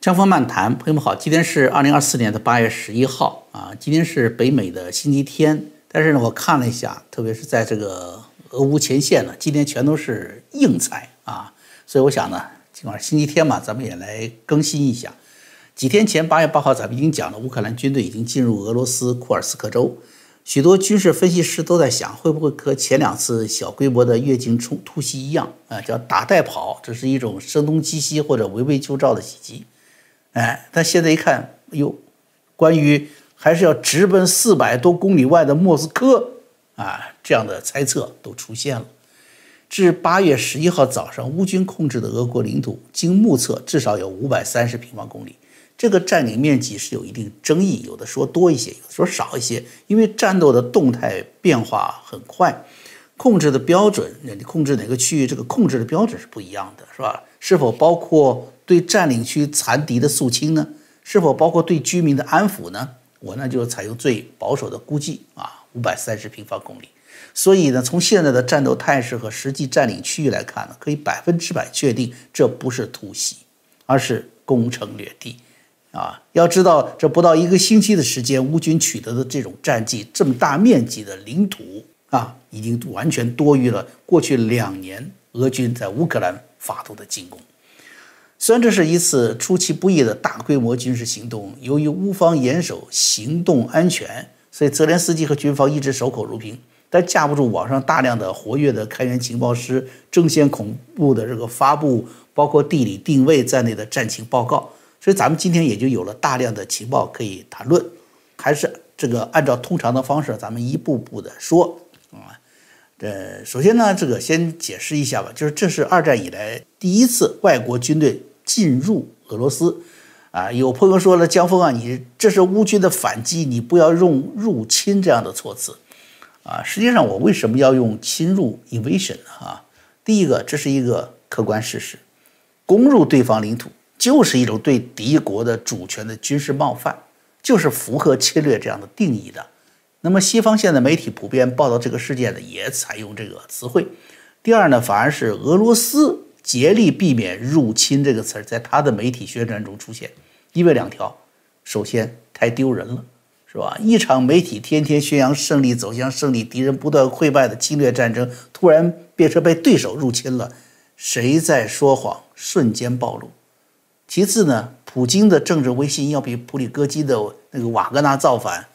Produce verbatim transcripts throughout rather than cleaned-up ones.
江峰漫谈，朋友们好，今天是二零二四年的八月十一号啊，今天是北美的星期天，但是呢，我看了一下，特别是在这个俄乌前线呢，今天全都是硬菜啊，所以我想呢，尽管星期天嘛，咱们也来更新一下。几天前八月八号，咱们已经讲了，乌克兰军队已经进入俄罗斯库尔斯克州，许多军事分析师都在想，会不会和前两次小规模的越境冲突袭一样啊，叫打带跑，这是一种声东击西或者围魏救赵的袭击。 哎，但现在一看，哎呦，关于还是要直奔四百多公里外的莫斯科啊，这样的猜测都出现了。至八月十一号早上，乌军控制的俄国领土，经目测至少有五百三十平方公里，这个占领面积是有一定争议，有的说多一些，有的说少一些，因为战斗的动态变化很快，控制的标准，你控制哪个区域，这个控制的标准是不一样的，是吧？是否包括 对占领区残敌的肃清呢？是否包括对居民的安抚呢？我呢就采用最保守的估计啊， 五百三十平方公里。所以呢，从现在的战斗态势和实际占领区域来看呢，可以百分之百确定这不是突袭，而是攻城略地啊！要知道，这不到一个星期的时间，乌军取得的这种战绩，这么大面积的领土啊，已经完全多于了过去两年俄军在乌克兰发动的进攻。 虽然这是一次出其不意的大规模军事行动，由于乌方严守行动安全，所以泽连斯基和军方一直守口如瓶，但架不住网上大量的活跃的开源情报师、争先恐怖的这个发布，包括地理定位在内的战情报告，所以咱们今天也就有了大量的情报可以谈论。还是这个按照通常的方式，咱们一步步的说啊。 呃，首先呢，这个先解释一下吧，就是这是二战以来第一次外国军队 进入俄罗斯，啊，有朋友说了，江峰啊，你这是乌军的反击，你不要用入侵这样的措辞，啊，实际上我为什么要用侵入 （invasion） 啊？第一个，这是一个客观事实，攻入对方领土就是一种对敌国的主权的军事冒犯，就是符合侵略这样的定义的。那么西方现在媒体普遍报道这个事件呢，也采用这个词汇。第二呢，反而是俄罗斯 竭力避免“入侵”这个词儿在他的媒体宣传中出现，因为两条：首先太丢人了，是吧？一场媒体天天宣扬胜利走向胜利，敌人不断溃败的侵略战争，突然变成被对手入侵了，谁在说谎，瞬间暴露。其次呢，普京的政治威信要比普里戈金的那个瓦格纳造反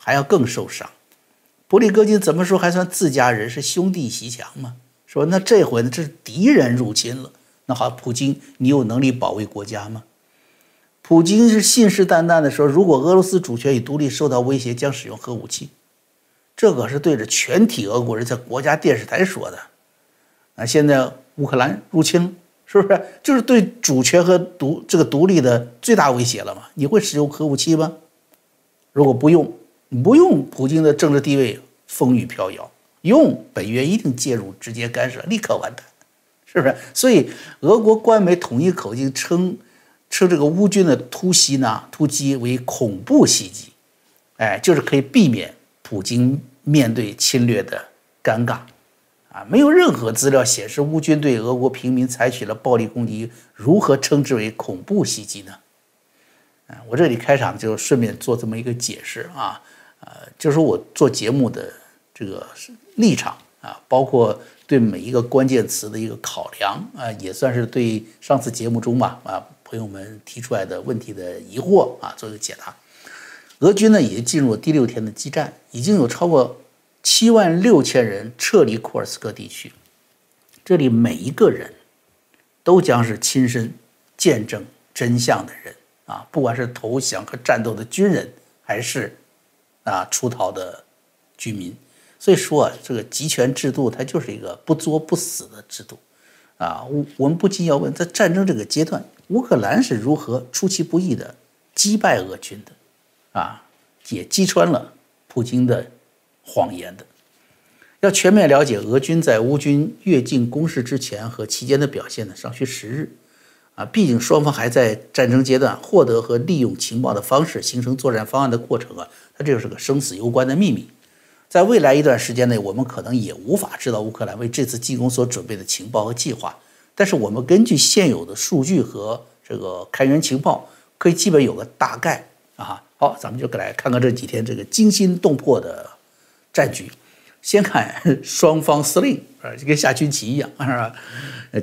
还要更受伤。普里戈金怎么说还算自家人，是兄弟阋墙嘛？ 说那这回呢，这是敌人入侵了。那好，普京，你有能力保卫国家吗？普京是信誓旦旦的说，如果俄罗斯主权与独立受到威胁，将使用核武器。这可是对着全体俄国人在国家电视台说的。啊，现在乌克兰入侵了，是不是就是对主权和独这个独立的最大威胁了嘛？你会使用核武器吗？如果不用，不用，普京的政治地位风雨飘摇。 用北约一定介入直接干涉，立刻完蛋，是不是？所以俄国官媒统一口径称称这个乌军的突袭呢，突击为恐怖袭击，哎，就是可以避免普京面对侵略的尴尬啊。没有任何资料显示乌军对俄国平民采取了暴力攻击，如何称之为恐怖袭击呢？啊，我这里开场就顺便做这么一个解释啊，呃，就是我做节目的 这个立场啊，包括对每一个关键词的一个考量啊，也算是对上次节目中吧啊朋友们提出来的问题的疑惑啊做一个解答。俄军呢已经进入第六天的激战，已经有超过七万六千人撤离库尔斯克地区，这里每一个人都将是亲身见证真相的人啊，不管是投降和战斗的军人，还是啊出逃的居民。 所以说啊，这个集权制度它就是一个不作不死的制度，啊，我我们不禁要问，在战争这个阶段，乌克兰是如何出其不意的击败俄军的，啊，也击穿了普京的谎言的。要全面了解俄军在乌军越境攻势之前和期间的表现呢，尚需时日，啊，毕竟双方还在战争阶段，获得和利用情报的方式形成作战方案的过程啊，它这就是个生死攸关的秘密。 在未来一段时间内，我们可能也无法知道乌克兰为这次进攻所准备的情报和计划。但是，我们根据现有的数据和这个开源情报，可以基本有个大概啊。好，咱们就来看看这几天这个惊心动魄的战局。先看双方司令啊，就跟下军棋一样，是吧？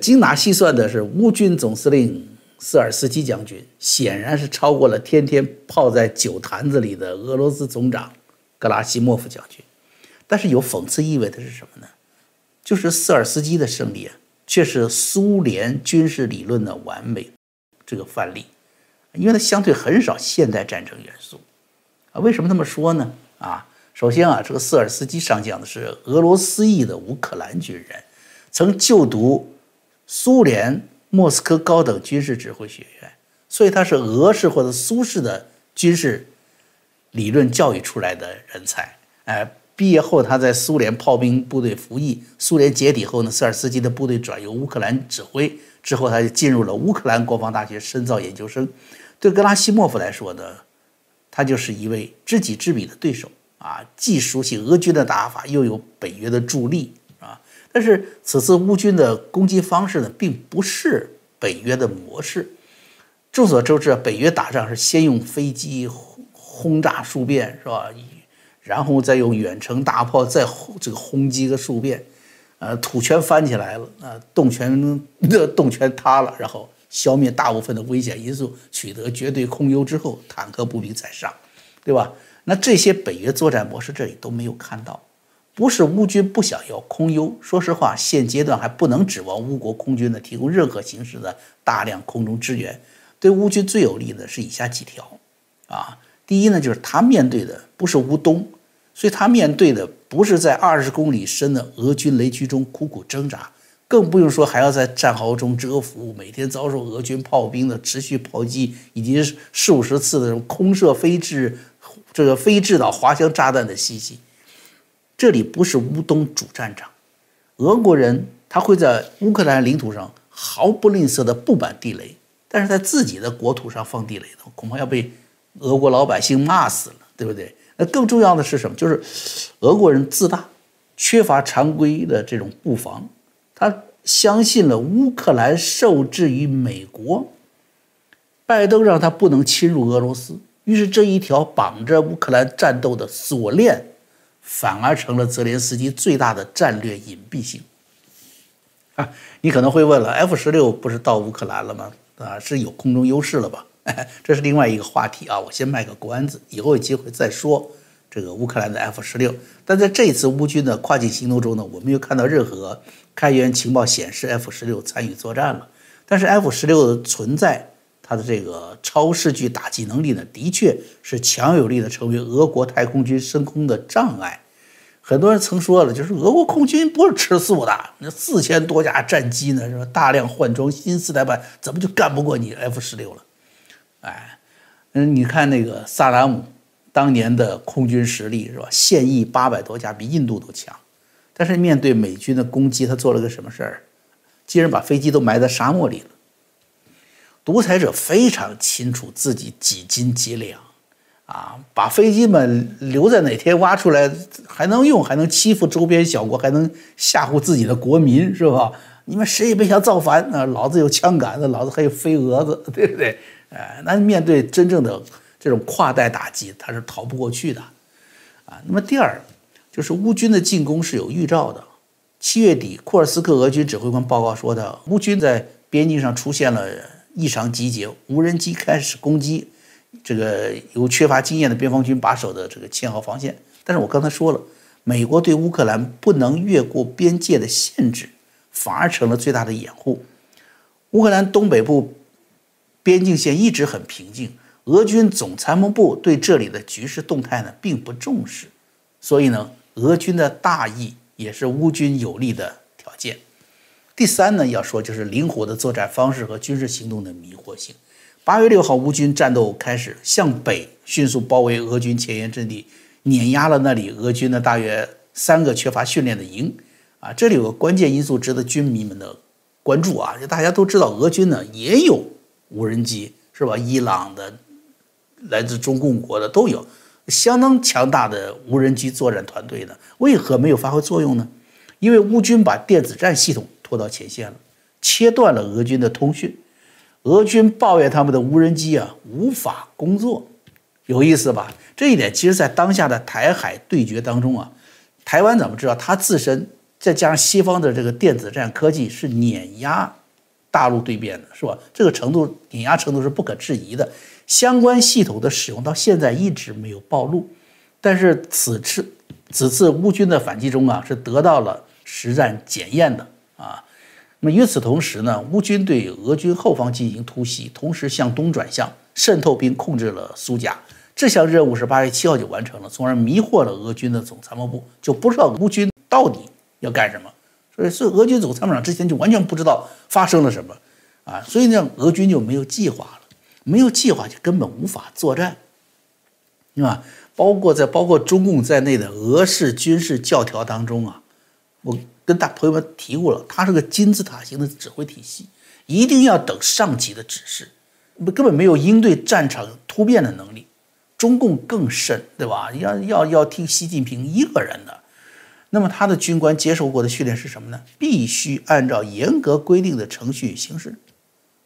精打细算的是乌军总司令斯尔斯基将军，显然是超过了天天泡在酒坛子里的俄罗斯总长格拉西莫夫将军。但是有讽刺意味的是什么呢？就是斯尔斯基的胜利啊，却是苏联军事理论的完美这个范例，因为它相对很少现代战争元素啊。为什么这么说呢？啊，首先啊，这个斯尔斯基上将的是俄罗斯裔的乌克兰军人，曾就读苏联莫斯科高等军事指挥学院，所以他是俄式或者苏式的军事理论教育出来的人才。哎，毕业后他在苏联炮兵部队服役，苏联解体后呢，斯尔斯基的部队转由乌克兰指挥，之后他就进入了乌克兰国防大学深造研究生。对格拉西莫夫来说呢，他就是一位知己知彼的对手啊，既熟悉俄军的打法，又有北约的助力啊。但是此次乌军的攻击方式呢，并不是北约的模式。众所周知，北约打仗是先用飞机轰炸数遍，是吧？然后再用远程大炮再这个轰击个数遍，呃，土全翻起来了，呃，洞全的洞全塌了，然后消灭大部分的危险因素，取得绝对控优之后，坦克步兵再上，对吧？那这些北约作战模式这里都没有看到，不是乌军不想要空优，说实话，现阶段还不能指望乌国空军呢提供任何形式的大量空中支援。对乌军最有利的是以下几条，啊，第一呢，就是他面对的不是乌东。所以他面对的不是在二十公里深的俄军雷区中苦苦挣扎，更不用说还要在战壕中蛰伏，每天遭受俄军炮兵的持续炮击，以及四五十次的这种空射飞制这个非制导滑翔炸弹的袭击。这里不是乌东主战场，俄国人他会在乌克兰领土上毫不吝啬的布满地雷，但是在自己的国土上放地雷的，恐怕要被俄国老百姓骂死了，对不对？那更重要的是什么？就是俄国人自大，缺乏常规的这种布防，他相信了乌克兰受制于美国，拜登让他不能侵入俄罗斯，于是这一条绑着乌克兰战斗的锁链，反而成了泽连斯基最大的战略隐蔽性。啊，你可能会问了 ，F 十六 不是到乌克兰了吗？啊，是有空中优势了吧？这是另外一个话题啊，我先卖个关子，以后有机会再说这个乌克兰的 F 十六。但在这一次乌军的跨境行动中呢，我没有看到任何开源情报显示 F 十六 参与作战了。但是 F 十六 的存在，它的这个超视距打击能力呢，的确是强有力的成为俄国太空军升空的障碍。很多人曾说了，就是俄国空军不是吃素的，那四千多架战机呢，是吧？大量换装新四代版，怎么就干不过你 F 十六 了？哎，嗯，你看那个萨达姆当年的空军实力是吧？现役八百多架，比印度都强。但是面对美军的攻击，他做了个什么事儿？竟然把飞机都埋在沙漠里了。独裁者非常清楚自己几斤几两，啊，把飞机们留在哪天挖出来还能用，还能欺负周边小国，还能吓唬自己的国民，是吧？你们谁也别想造反啊！老子有枪杆子，老子还有飞蛾子，对不对？哎，那面对真正的这种跨代打击，他是逃不过去的，啊。那么第二，就是乌军的进攻是有预兆的。七月底，库尔斯克俄军指挥官报告说的，乌军在边境上出现了异常集结，无人机开始攻击这个由缺乏经验的边防军把守的这个堑壕防线。但是我刚才说了，美国对乌克兰不能越过边界的限制，反而成了最大的掩护。乌克兰东北部边境线一直很平静，俄军总参谋部对这里的局势动态呢并不重视，所以呢，俄军的大意也是乌军有利的条件。第三呢，要说就是灵活的作战方式和军事行动的迷惑性。八月六号，乌军战斗开始，向北迅速包围俄军前沿阵地，碾压了那里俄军的大约三个缺乏训练的营。啊，这里有个关键因素值得军迷们的关注啊，就大家都知道，俄军呢也有无人机是吧？伊朗的、来自中共国的都有相当强大的无人机作战团队呢，为何没有发挥作用呢？因为乌军把电子战系统拖到前线了，切断了俄军的通讯。俄军抱怨他们的无人机啊无法工作，有意思吧？这一点其实在当下的台海对决当中啊，台湾咱们知道它自身再加上西方的这个电子战科技是碾压大陆对面的，是吧？这个程度碾压程度是不可置疑的。相关系统的使用到现在一直没有暴露，但是此次此次乌军的反击中啊是得到了实战检验的啊。 那么与此同时呢，乌军对俄军后方进行突袭，同时向东转向，渗透并控制了苏家。这项任务是八月七号就完成了，从而迷惑了俄军的总参谋部，就不知道乌军到底要干什么。所以，所以俄军总参谋长之前就完全不知道发生了什么啊，所以呢，俄军就没有计划了，没有计划就根本无法作战，对吧？包括在包括中共在内的俄式军事教条当中啊，我。 跟大朋友们提过了，它是个金字塔型的指挥体系，一定要等上级的指示，根本没有应对战场突变的能力。中共更甚，对吧？要要要听习近平一个人的，那么他的军官接受过的训练是什么呢？必须按照严格规定的程序行事，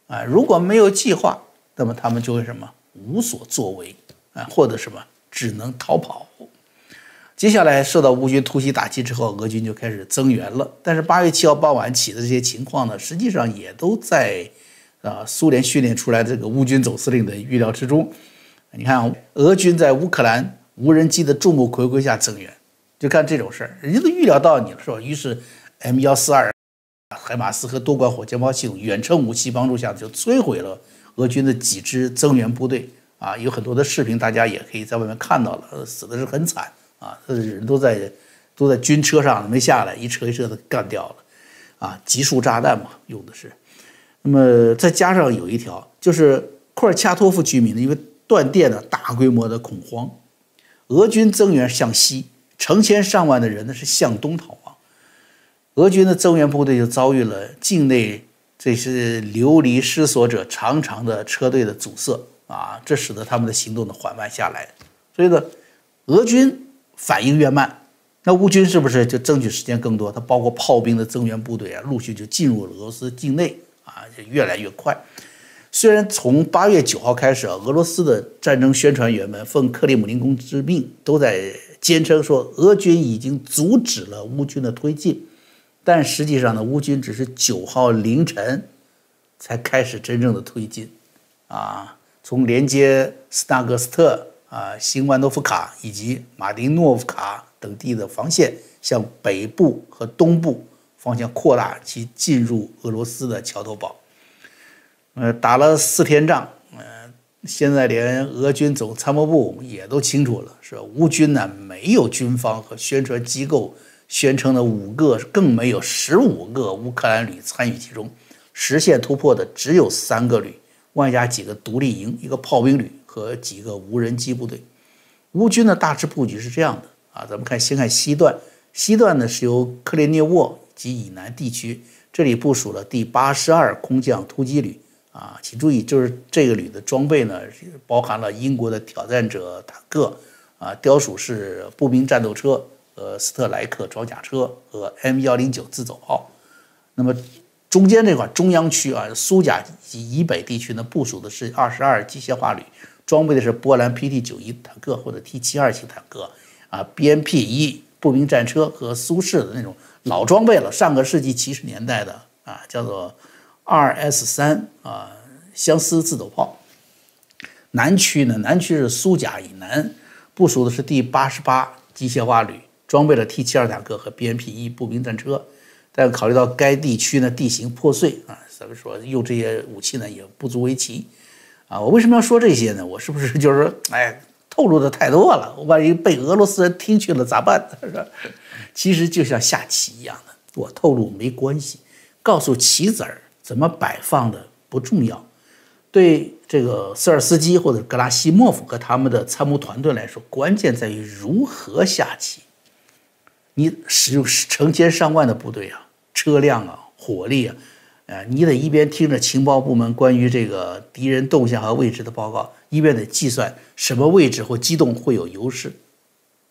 啊，如果没有计划，那么他们就会什么无所作为，啊，或者什么只能逃跑。 接下来受到乌军突袭打击之后，俄军就开始增援了。但是八月七号傍晚起的这些情况呢，实际上也都在啊、呃、苏联训练出来的这个乌军总司令的预料之中。你看，俄军在乌克兰无人机的众目睽睽下增援，就干这种事儿，人家都预料到你了，是吧？于是 M 一四二、海马斯和多管火箭炮系统远程武器帮助下，就摧毁了俄军的几支增援部队。啊，有很多的视频，大家也可以在外面看到了，死的是很惨。 啊，人都在都在军车上没下来，一车一车的干掉了，啊，集束炸弹嘛，用的是。那么再加上有一条，就是库尔恰托夫居民呢，因为断电呢，大规模的恐慌。俄军增援向西，成千上万的人呢是向东逃亡。俄军的增援部队就遭遇了境内这些流离失所者长长的车队的阻塞啊，这使得他们的行动呢缓慢下来。所以呢，俄军。 反应越慢，那乌军是不是就争取时间更多？它包括炮兵的增援部队啊，陆续就进入了俄罗斯境内啊，就越来越快。虽然从八月九号开始啊，俄罗斯的战争宣传员们奉克里姆林宫之命，都在坚称说俄军已经阻止了乌军的推进，但实际上呢，乌军只是九号凌晨才开始真正的推进啊，从连接斯纳格斯特。 啊，新万诺夫卡以及马丁诺夫卡等地的防线向北部和东部方向扩大，其进入俄罗斯的桥头堡。呃，打了四天仗，呃，现在连俄军总参谋部也都清楚了，是吧？乌军呢没有军方和宣传机构宣称的五个，更没有十五个乌克兰旅参与其中，实现突破的只有三个旅，外加几个独立营，一个炮兵旅。 和几个无人机部队，乌军的大致布局是这样的啊，咱们看先看西段，西段呢是由克列涅沃及以南地区，这里部署了第八十二空降突击旅啊，请注意，就是这个旅的装备呢包含了英国的挑战者坦克啊、雕鼠式步兵战斗车、呃斯特莱克装甲车和 M 一零九自走炮。那么中间这块中央区啊，苏甲及以北地区呢部署的是二十二机械化旅。 装备的是波兰 P T 九十一坦克或者 T 七十二型坦克啊 ，B M P 一步兵战车和苏式的那种老装备了，上个世纪七十年代的啊，叫做 二 S 三啊相思自走炮。南区呢，南区是苏甲以南，部署的是第八十八机械化旅，装备了 T 七十二坦克和 B M P 一步兵战车。但考虑到该地区呢地形破碎啊，咱们说用这些武器呢也不足为奇。 啊，我为什么要说这些呢？我是不是就是说，哎，透露的太多了？我万一被俄罗斯人听去了咋办？是吧？其实就像下棋一样的，我透露没关系，告诉棋子儿怎么摆放的不重要。对这个瑟尔斯基或者格拉西莫夫和他们的参谋团队来说，关键在于如何下棋。你使用成千上万的部队啊，车辆啊，火力啊。 呃，你得一边听着情报部门关于这个敌人动向和位置的报告，一边得计算什么位置或机动会有优势，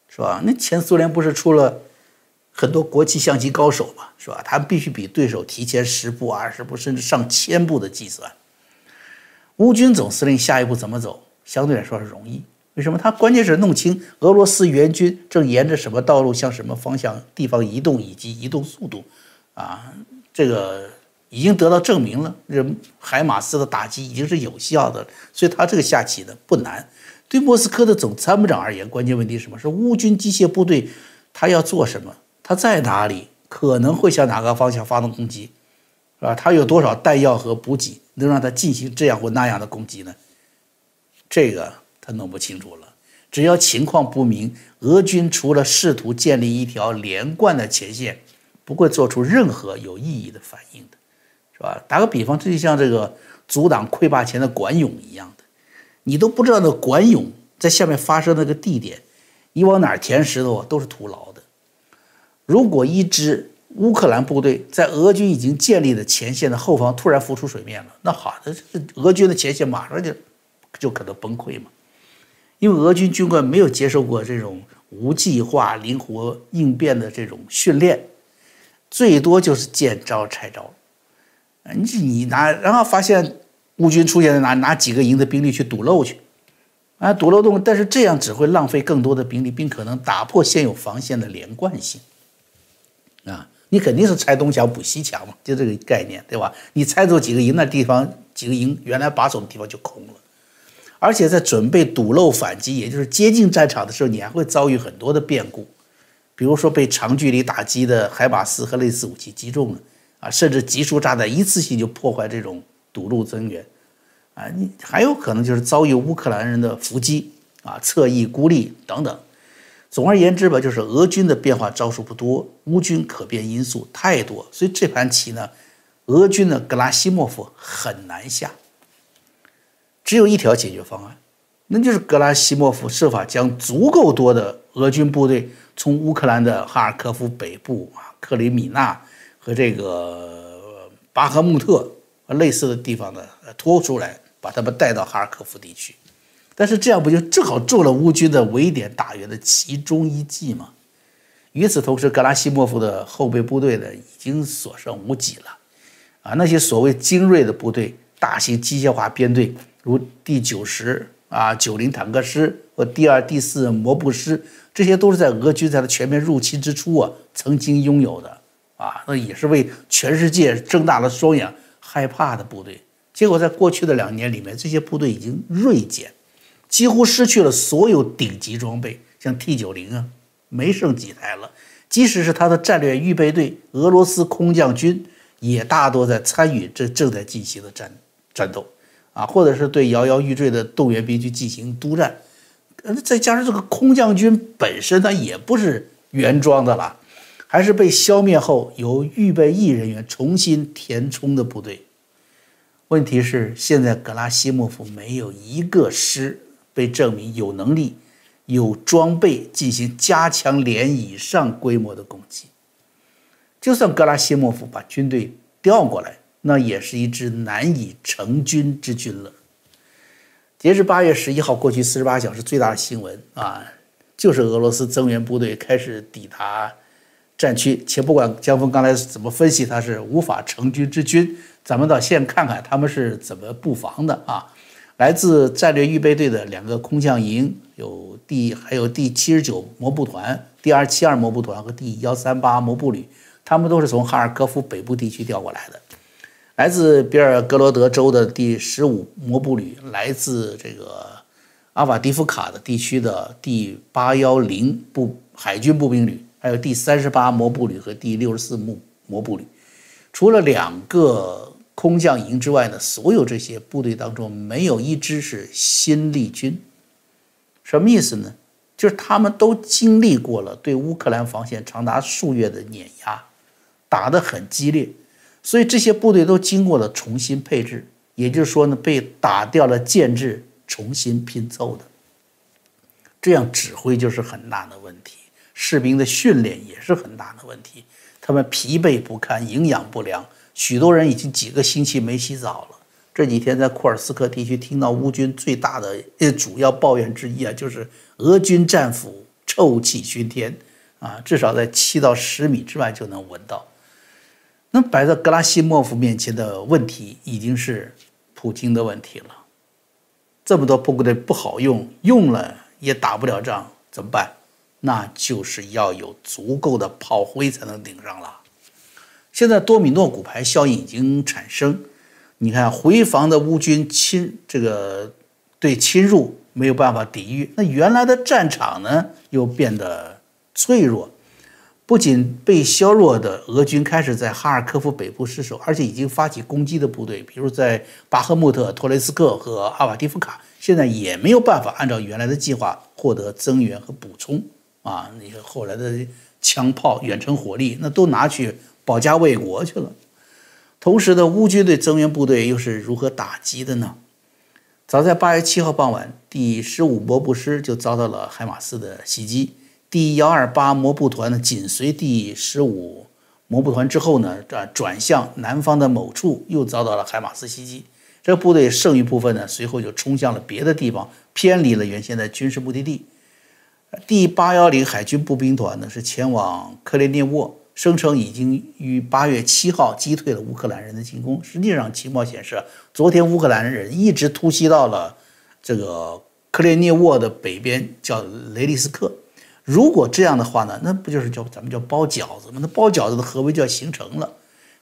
是吧？那前苏联不是出了很多国际象棋高手嘛，是吧？他必须比对手提前十步、二十步，甚至上千步的计算。乌军总司令下一步怎么走，相对来说是容易。为什么？他关键是弄清俄罗斯援军正沿着什么道路向什么方向地方移动以及移动速度，啊，这个已经得到证明了。这海马斯的打击已经是有效的，所以他这个下棋呢不难。对莫斯科的总参谋长而言，关键问题是什么？是乌军机械部队他要做什么？他在哪里？可能会向哪个方向发动攻击，是吧？他有多少弹药和补给能让他进行这样或那样的攻击呢？这个他弄不清楚了。只要情况不明，俄军除了试图建立一条连贯的前线，不会做出任何有意义的反应的，是吧？打个比方，这就像这个阻挡溃坝前的管涌一样的，你都不知道那管涌在下面发生那个地点，你往哪儿填石头啊，都是徒劳的。如果一支乌克兰部队在俄军已经建立的前线的后方突然浮出水面了，那好，那俄军的前线马上就就可能崩溃嘛。因为俄军军官没有接受过这种无计划灵活应变的这种训练，最多就是见招拆招。你你拿，然后发现乌军出现了拿拿几个营的兵力去堵漏去，啊，堵漏洞，但是这样只会浪费更多的兵力，并可能打破现有防线的连贯性。啊，你肯定是拆东墙补西墙嘛，就这个概念，对吧？你拆走几个营，那地方几个营原来把守的地方就空了。而且在准备堵漏反击，也就是接近战场的时候，你还会遭遇很多的变故，比如说被长距离打击的海马斯和类似武器击中了，啊，甚至集束炸弹一次性就破坏这种堵路增援，啊，你还有可能就是遭遇乌克兰人的伏击啊、侧翼孤立等等。总而言之吧，就是俄军的变化招数不多，乌军可变因素太多，所以这盘棋呢，俄军的格拉西莫夫很难下。只有一条解决方案，那就是格拉西莫夫设法将足够多的俄军部队从乌克兰的哈尔科夫北部啊、克里米纳和这个巴赫穆特类似的地方呢拖出来，把他们带到哈尔科夫地区。但是这样不就正好中了乌军的围点打援的其中一计吗？与此同时，格拉西莫夫的后备部队呢已经所剩无几了，啊，那些所谓精锐的部队，大型机械化编队。如第九十啊、九零坦克师和第二、第四摩步师，这些都是在俄军在他全面入侵之初啊曾经拥有的啊，那也是为全世界睁大了双眼害怕的部队。结果在过去的两年里面，这些部队已经锐减，几乎失去了所有顶级装备，像 T 九零 啊，没剩几台了。即使是他的战略预备队，俄罗斯空降军也大多在参与这正在进行的战战斗。啊，或者是对摇摇欲坠的动员兵去进行督战，再加上这个空降军本身它也不是原装的了，还是被消灭后由预备役人员重新填充的部队。问题是，现在格拉西莫夫没有一个师被证明有能力、有装备进行加强连以上规模的攻击。就算格拉西莫夫把军队调过来，那也是一支难以成军之军了。截至八月十一号，过去四十八小时最大的新闻啊，就是俄罗斯增援部队开始抵达战区。且不管江峰刚才怎么分析，他是无法成军之军，咱们到现看看他们是怎么布防的啊。来自战略预备队的两个空降营，有第还有第七十九摩步团、第二七二摩步团和第一三八摩步旅，他们都是从哈尔科夫北部地区调过来的。来自比尔格罗德州的第十五摩步旅，来自这个阿瓦迪夫卡的地区的第八一零步海军步兵旅，还有第三十八摩步旅和第六十四摩步旅。除了两个空降营之外呢，所有这些部队当中没有一支是新力军。什么意思呢？就是他们都经历过了对乌克兰防线长达数月的碾压，打得很激烈。所以这些部队都经过了重新配置，也就是说呢，被打掉了建制，重新拼凑的。这样指挥就是很大的问题，士兵的训练也是很大的问题，他们疲惫不堪，营养不良，许多人已经几个星期没洗澡了。这几天在库尔斯克地区听到乌军最大的主要抱怨之一啊，就是俄军战俘臭气熏天啊，至少在七到十米之外就能闻到。那摆在格拉西莫夫面前的问题已经是普京的问题了，这么多部队不好用，用了也打不了仗，怎么办？那就是要有足够的炮灰才能顶上了。现在多米诺骨牌效应已经产生，你看回防的乌军侵这个对侵入没有办法抵御，那原来的战场呢又变得脆弱。 不仅被削弱的俄军开始在哈尔科夫北部失守，而且已经发起攻击的部队，比如在巴赫穆特、托雷斯克和阿瓦迪夫卡，现在也没有办法按照原来的计划获得增援和补充。啊，那些后来的枪炮、远程火力，那都拿去保家卫国去了。同时呢，乌军对增援部队又是如何打击的呢？早在八月七号傍晚，第十五摩步师就遭到了海马斯的袭击。 第一二八摩步团呢，紧随第十五摩步团之后呢，转转向南方的某处，又遭到了海马斯袭击。这部队剩余部分呢，随后就冲向了别的地方，偏离了原先的军事目的地。第八一零海军步兵团呢，是前往克列涅沃，声称已经于八月七号击退了乌克兰人的进攻。实际上，情报显示，昨天乌克兰人一直突袭到了这个克列涅沃的北边，叫雷利斯克。 如果这样的话呢，那不就是叫咱们叫包饺子吗？那包饺子的合围就要形成了。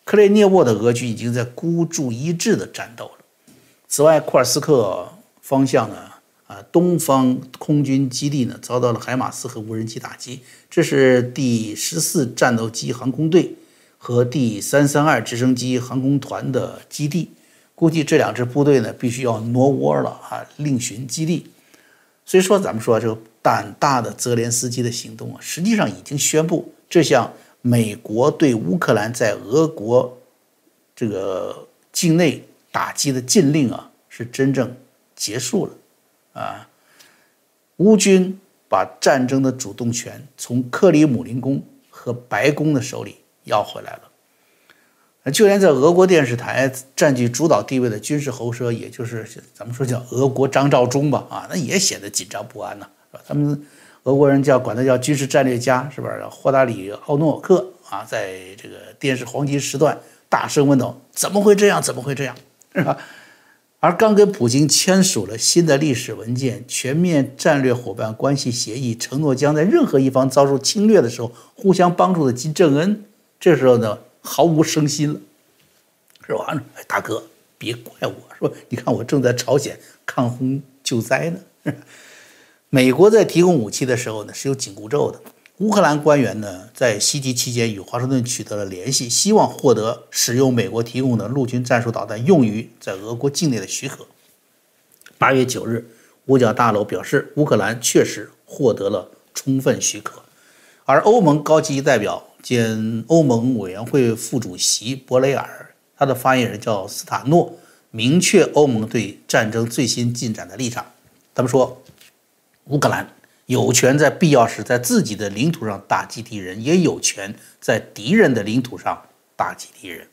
克列涅沃的俄军已经在孤注一掷的战斗了。此外，库尔斯克方向呢，啊，东方空军基地呢遭到了海马斯和无人机打击。这是第十四战斗机航空队和第三三二直升机航空团的基地。估计这两支部队呢，必须要挪窝了啊，另寻基地。所以说，咱们说这个。 胆大的泽连斯基的行动啊，实际上已经宣布这项美国对乌克兰在俄国这个境内打击的禁令啊，是真正结束了啊。乌军把战争的主动权从克里姆林宫和白宫的手里要回来了。就连在俄国电视台占据主导地位的军事喉舌，也就是咱们说叫俄国张召忠吧，啊，那也显得紧张不安呢、啊。 他们俄国人叫管他叫军事战略家，是吧？霍达里奥诺克啊，在这个电视黄金时段大声问道：“怎么会这样？怎么会这样？”是吧？而刚跟普京签署了新的历史文件《全面战略伙伴关系协议》，承诺将在任何一方遭受侵略的时候互相帮助的金正恩，这时候呢毫无声息了，是吧？哎，大哥，别怪我，是吧？你看我正在朝鲜抗洪救灾呢。是吧？ 美国在提供武器的时候呢，是有紧箍咒的。乌克兰官员呢，在袭击期间与华盛顿取得了联系，希望获得使用美国提供的陆军战术导弹用于在俄国境内的许可。八月九日，五角大楼表示，乌克兰确实获得了充分许可。而欧盟高级代表兼欧盟委员会副主席博雷尔，他的发言人叫斯塔诺，明确欧盟对战争最新进展的立场。咱们说。 乌克兰有权在必要时在自己的领土上打击敌人，也有权在敌人的领土上打击敌人。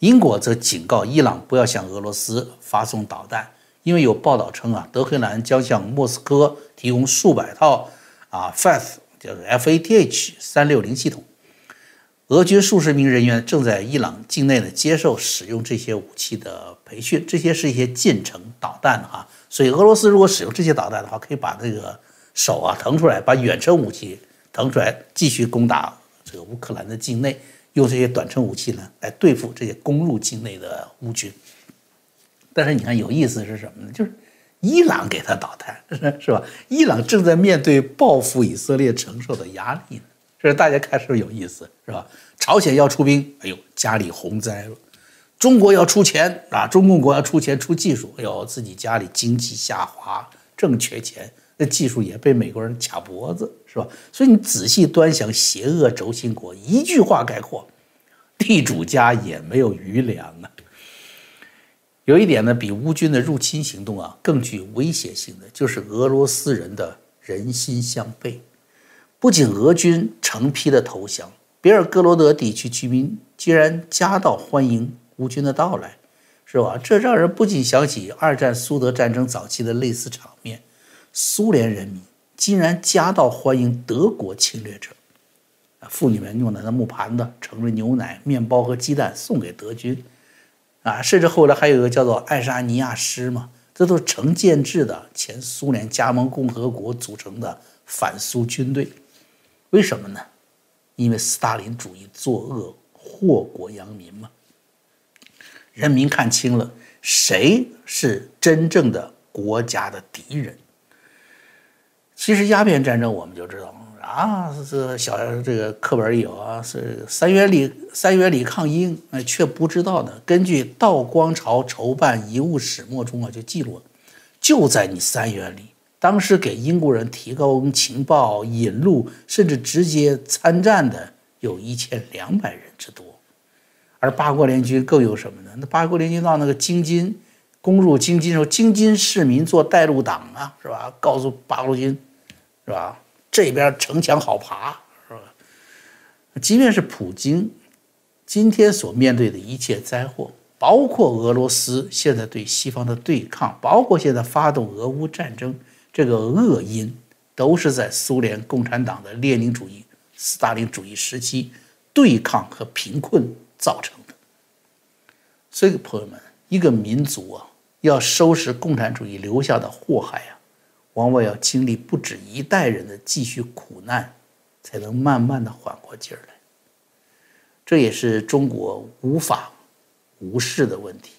英国则警告伊朗不要向俄罗斯发送导弹，因为有报道称啊，德黑兰将向莫斯科提供数百套啊 F A T H 就是 F A T H 三六零系统。俄军数十名人员正在伊朗境内呢接受使用这些武器的培训，这些是一些近程导弹哈、啊。 所以，俄罗斯如果使用这些导弹的话，可以把这个手啊腾出来，把远程武器腾出来，继续攻打这个乌克兰的境内，用这些短程武器呢来对付这些攻入境内的乌军。但是，你看有意思是什么呢？就是伊朗给他导弹，是吧？伊朗正在面对报复以色列承受的压力呢，这大家看是不是有意思，是吧？朝鲜要出兵，哎呦，家里洪灾了。 中国要出钱啊！中共国要出钱出技术，哎呦，自己家里经济下滑，正缺钱，那技术也被美国人卡脖子，是吧？所以你仔细端详邪恶轴心国，一句话概括：地主家也没有余粮啊。有一点呢，比乌军的入侵行动啊更具威胁性的，就是俄罗斯人的人心向背。不仅俄军成批的投降，别尔哥罗德地区居民居然夹道欢迎。 乌军的到来，是吧？这让人不禁想起二战苏德战争早期的类似场面。苏联人民竟然夹道欢迎德国侵略者，妇女们用的木盘子盛着牛奶、面包和鸡蛋送给德军，啊，甚至后来还有一个叫做爱沙尼亚师嘛，这都是成建制的前苏联加盟共和国组成的反苏军队。为什么呢？因为斯大林主义作恶，祸国殃民嘛。人民看清了谁是真正的国家的敌人。其实鸦片战争我们就知道啊，这小这个课本里有啊，是三元里三元里抗英，哎，却不知道呢。根据道光朝筹办遗物始末中啊，就记录了，就在你三元里，当时给英国人提供情报、引路，甚至直接参战的有一千两百人之多。而八国联军更有什么呢？那八国联军到那个京津，攻入京津的时候，京津市民做带路党啊，是吧？告诉八路军。是吧？这边城墙好爬，是吧？即便是普京今天所面对的一切灾祸，包括俄罗斯现在对西方的对抗，包括现在发动俄乌战争，这个恶因都是在苏联共产党的列宁主义、斯大林主义时期对抗和贫困造成的。所以，朋友们，一个民族啊，要收拾共产主义留下的祸害啊。往往要经历不止一代人的继续苦难，才能慢慢的缓过劲儿来。这也是中国无法无视的问题。